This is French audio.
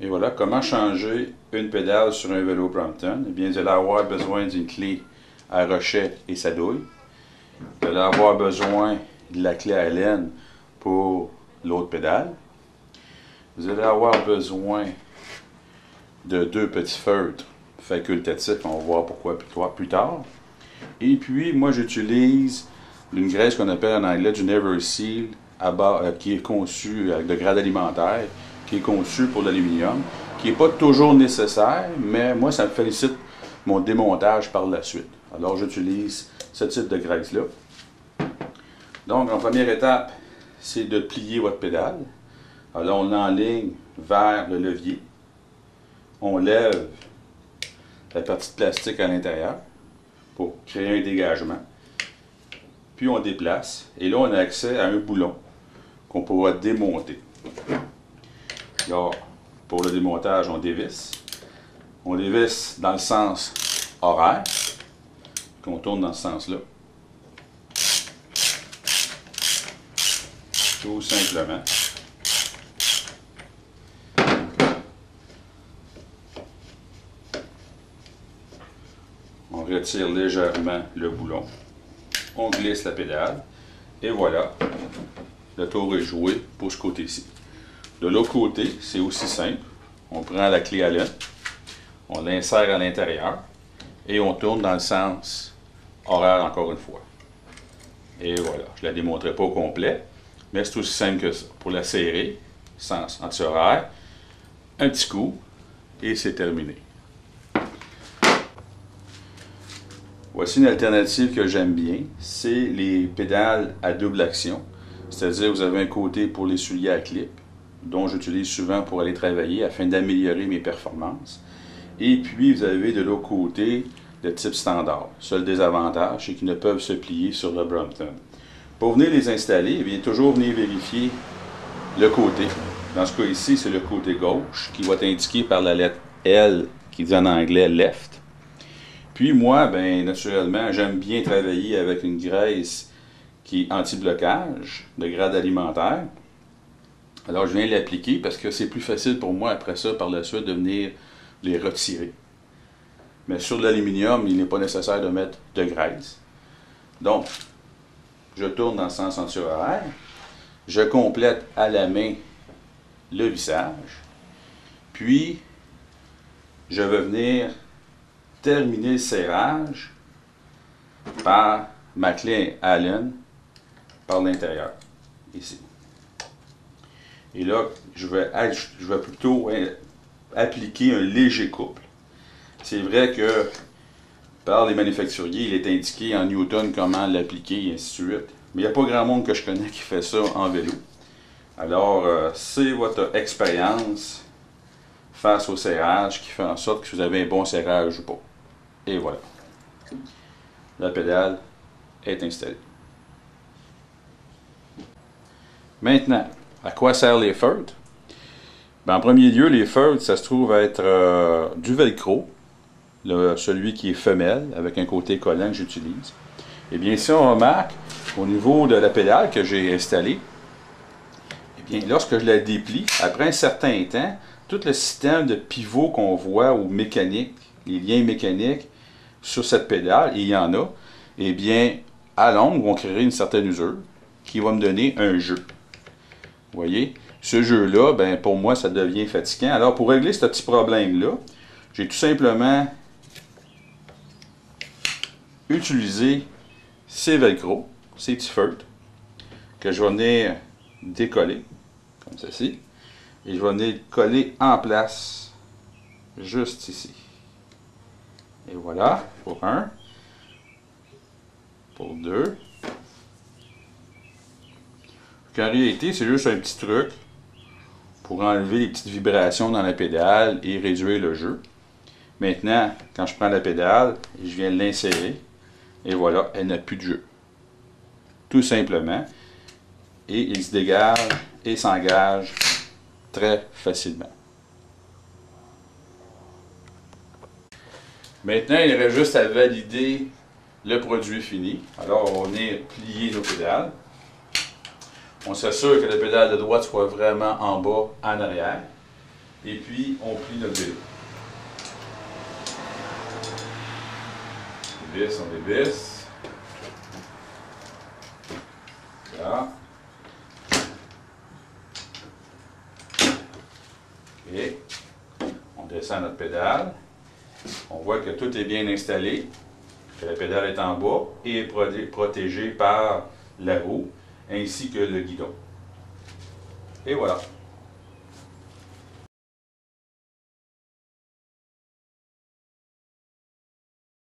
Et voilà comment changer une pédale sur un vélo Brompton. Eh bien, vous allez avoir besoin d'une clé à rochet et sa douille. Vous allez avoir besoin de la clé à laine pour l'autre pédale. Vous allez avoir besoin de deux petits feutres facultatifs. On va voir pourquoi plus tard. Et puis, moi, j'utilise une graisse qu'on appelle en anglais du Never Seal, qui est conçue avec de grade alimentaire, qui est conçu pour l'aluminium, qui n'est pas toujours nécessaire, mais moi, ça me facilite mon démontage par la suite. Alors, j'utilise ce type de graisse-là. Donc, en première étape, c'est de plier votre pédale. Alors, on l'enligne vers le levier. On lève la partie de plastique à l'intérieur pour créer un dégagement. Puis, on déplace. Et là, on a accès à un boulon qu'on pourra démonter. Alors, pour le démontage, on dévisse. On dévisse dans le sens horaire, qu'on tourne dans ce sens-là. Tout simplement. On retire légèrement le boulon. On glisse la pédale. Et voilà, le tour est joué pour ce côté-ci. De l'autre côté, c'est aussi simple. On prend la clé à laine, on l'insère à l'intérieur et on tourne dans le sens horaire encore une fois. Et voilà, je ne la démontrerai pas au complet, mais c'est aussi simple que ça. Pour la serrer, sens anti-horaire, un petit coup et c'est terminé. Voici une alternative que j'aime bien, c'est les pédales à double action. C'est-à-dire vous avez un côté pour les souliers à clip, dont j'utilise souvent pour aller travailler afin d'améliorer mes performances. Et puis, vous avez de l'autre côté de type standard. Seul désavantage, c'est qu'ils ne peuvent se plier sur le Brompton. Pour venir les installer, eh bien, toujours venir vérifier le côté. Dans ce cas ici, c'est le côté gauche qui va être indiqué par la lettre L, qui dit en anglais « left ». Puis moi, bien, naturellement, j'aime bien travailler avec une graisse qui est anti-blocage, de grade alimentaire. Alors, je viens l'appliquer parce que c'est plus facile pour moi après ça, par la suite, de venir les retirer. Mais sur l'aluminium, il n'est pas nécessaire de mettre de graisse. Donc, je tourne dans le sens anti-horaire. Je complète à la main le vissage. Puis, je vais venir terminer le serrage par ma clé Allen par l'intérieur, ici. Et là, je vais plutôt appliquer un léger couple. C'est vrai que par les manufacturiers, il est indiqué en Newton comment l'appliquer et ainsi de suite. Mais il n'y a pas grand monde que je connais qui fait ça en vélo. Alors, c'est votre expérience face au serrage qui fait en sorte que vous avez un bon serrage ou pas. Et voilà. La pédale est installée. Maintenant, à quoi servent les feutres? Ben, en premier lieu, les feutres, ça se trouve être du velcro, celui qui est femelle, avec un côté collant que j'utilise. Eh bien, si on remarque, au niveau de la pédale que j'ai installée, eh bien, lorsque je la déplie, après un certain temps, tout le système de pivot qu'on voit ou mécanique, les liens mécaniques sur cette pédale, et il y en a, eh bien, à longue, vont créer une certaine usure qui va me donner un jeu. Vous voyez, ce jeu-là, ben, pour moi, ça devient fatigant. Alors, pour régler ce petit problème-là, j'ai tout simplement utilisé ces velcros, ces petits feutres, que je vais venir décoller, comme ceci, et je vais venir coller en place, juste ici. Et voilà, pour un, pour deux. En réalité, c'est juste un petit truc pour enlever les petites vibrations dans la pédale et réduire le jeu. Maintenant, quand je prends la pédale, je viens l'insérer et voilà, elle n'a plus de jeu. Tout simplement. Et il se dégage et s'engage très facilement. Maintenant, il reste juste à valider le produit fini. Alors, on va venir plier nos pédales. On s'assure que la pédale de droite soit vraiment en bas, en arrière. et puis on plie notre vélo. On débaisse, voilà, et on descend notre pédale, on voit que tout est bien installé, que la pédale est en bas et est protégée par la roue ainsi que le guidon. Et voilà.